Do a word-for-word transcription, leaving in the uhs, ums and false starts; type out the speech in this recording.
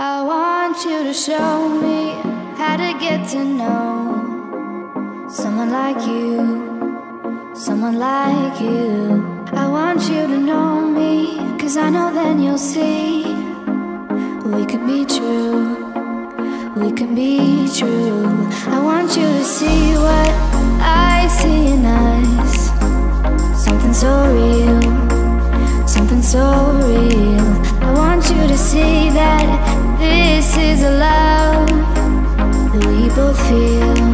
I want you to show me how to get to know someone like you, someone like you. I want you to know me, 'cause I know then you'll see we could be true, we could be true. I want you to see what I see in us, something so real, something so real. I want you to see that this is a love that we both feel.